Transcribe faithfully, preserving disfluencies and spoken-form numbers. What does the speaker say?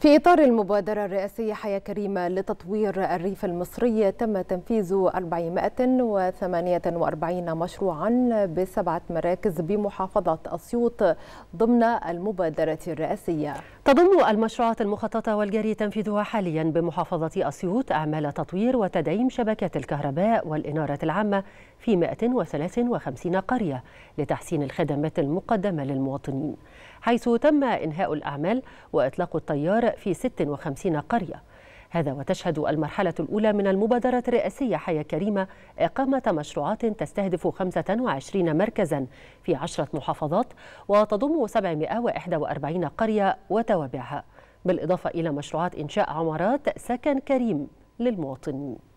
في إطار المبادرة الرئاسية حياة كريمة لتطوير الريف المصري تم تنفيذ أربعمائة وثمانية وأربعين مشروعا بسبعة مراكز بمحافظة أسيوط ضمن المبادرة الرئاسية. تضم المشروعات المخططة والجاري تنفيذها حاليا بمحافظة أسيوط أعمال تطوير وتدعيم شبكات الكهرباء والإنارة العامة في مائة وثلاث وخمسين قرية لتحسين الخدمات المقدمة للمواطنين، حيث تم إنهاء الأعمال وإطلاق الطيار في ست وخمسين قرية. هذا وتشهد المرحلة الأولى من المبادرة الرئاسية حياة كريمة إقامة مشروعات تستهدف خمسة وعشرين مركزا في عشرة محافظات وتضم سبعمائة وإحدى وأربعين قرية وتوابعها، بالإضافة إلى مشروعات إنشاء عمارات سكن كريم للمواطنين.